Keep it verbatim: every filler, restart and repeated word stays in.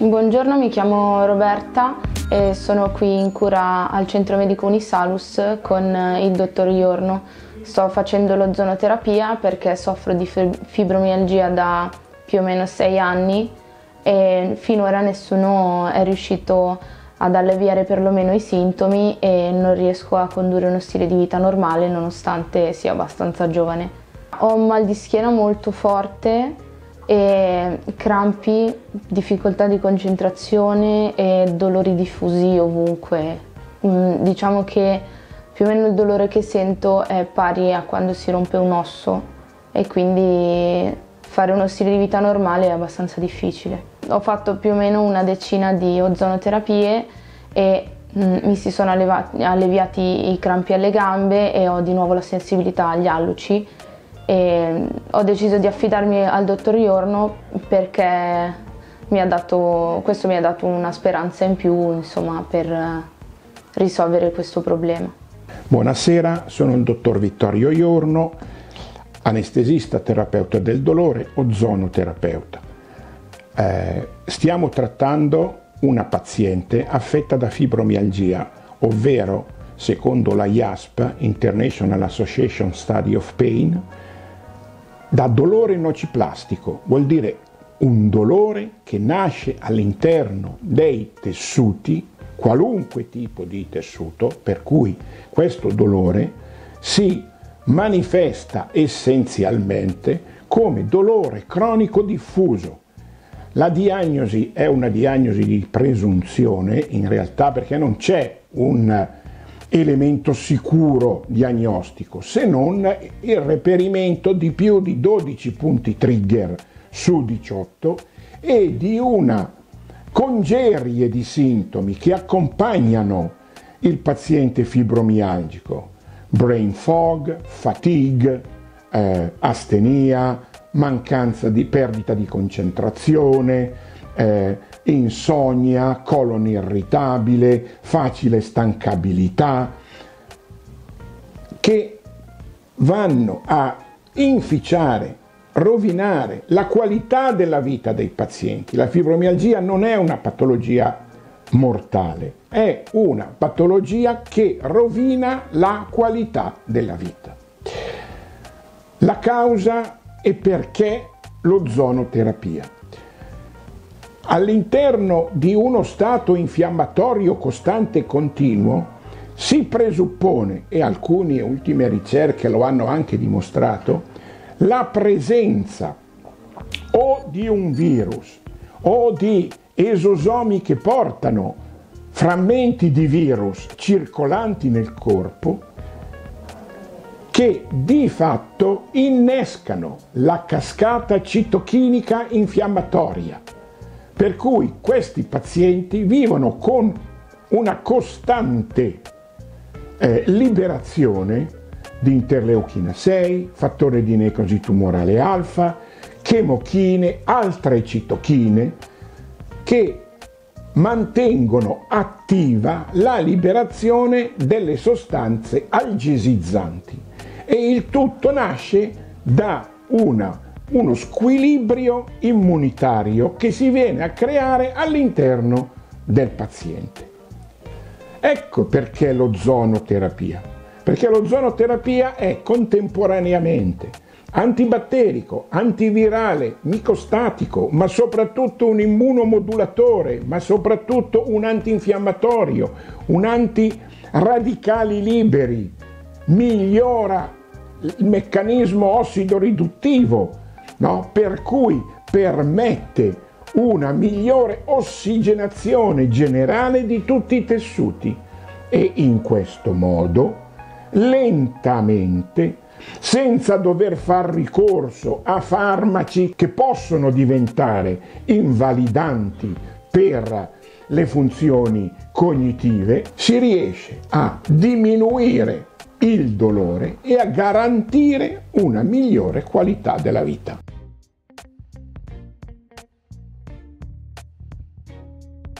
Buongiorno, mi chiamo Roberta e sono qui in cura al Centro Medico Unisalus con il dottor Iorno. Sto facendo l'ozonoterapia perché soffro di fibromialgia da più o meno sei anni e finora nessuno è riuscito ad alleviare perlomeno i sintomi e non riesco a condurre uno stile di vita normale nonostante sia abbastanza giovane. Ho un mal di schiena molto forte e crampi, difficoltà di concentrazione e dolori diffusi ovunque. Diciamo che più o meno il dolore che sento è pari a quando si rompe un osso e quindi fare uno stile di vita normale è abbastanza difficile. Ho fatto più o meno una decina di ozonoterapie e mi si sono alleviati i crampi alle gambe e ho di nuovo la sensibilità agli alluci. E ho deciso di affidarmi al dottor Iorno perché mi ha dato, questo mi ha dato una speranza in più, insomma, per risolvere questo problema. Buonasera, sono il dottor Vittorio Iorno, anestesista, terapeuta del dolore, ozonoterapeuta. Eh, stiamo trattando una paziente affetta da fibromialgia, ovvero, secondo la I A S P, International Association Study of Pain, da dolore nociplastico, vuol dire un dolore che nasce all'interno dei tessuti, qualunque tipo di tessuto, per cui questo dolore si manifesta essenzialmente come dolore cronico diffuso. La diagnosi è una diagnosi di presunzione, in realtà, perché non c'è un elemento sicuro diagnostico, se non il reperimento di più di dodici punti trigger su diciotto e di una congerie di sintomi che accompagnano il paziente fibromialgico: brain fog, fatigue, eh, astenia, mancanza di perdita di concentrazione, eh, insonnia, colon irritabile, facile stancabilità, che vanno a inficiare, rovinare la qualità della vita dei pazienti. La fibromialgia non è una patologia mortale, è una patologia che rovina la qualità della vita. La causa e perché l'ozonoterapia? All'interno di uno stato infiammatorio costante e continuo si presuppone, e alcune ultime ricerche lo hanno anche dimostrato, la presenza o di un virus o di esosomi che portano frammenti di virus circolanti nel corpo che di fatto innescano la cascata citochinica infiammatoria. Per cui questi pazienti vivono con una costante eh, liberazione di interleuchina sei, fattore di necrosi tumorale alfa, chemochine, altre citochine che mantengono attiva la liberazione delle sostanze algesizzanti e il tutto nasce da una uno squilibrio immunitario che si viene a creare all'interno del paziente. Ecco perché l'ozonoterapia, perché l'ozonoterapia è contemporaneamente antibatterico, antivirale, micostatico, ma soprattutto un immunomodulatore, ma soprattutto un antinfiammatorio, un antiradicali liberi, migliora il meccanismo ossidoriduttivo, no? Per cui permette una migliore ossigenazione generale di tutti i tessuti e in questo modo, lentamente, senza dover far ricorso a farmaci che possono diventare invalidanti per le funzioni cognitive, si riesce a diminuire il dolore e a garantire una migliore qualità della vita.